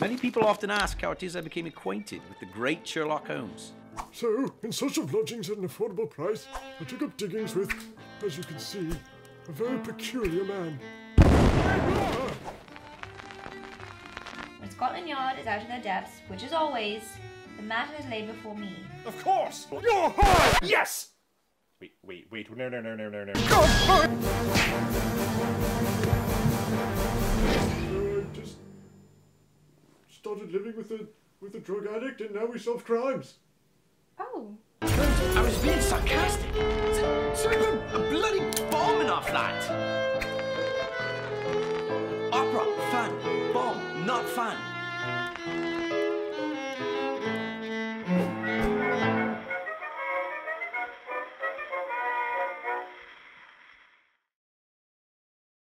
Many people often ask how it is I became acquainted with the great Sherlock Holmes. So, in search of lodgings at an affordable price, I took up diggings with, as you can see, a very peculiar man. When Scotland Yard is out in their depths, which is always, the matter is laid before me. Of course! You're high! Yes! Wait, no. I just started living with a drug addict and now we solve crimes. Oh. I was being sarcastic. It's like a bloody bomb in our flat. Opera, fun. Bomb, not fun.